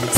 She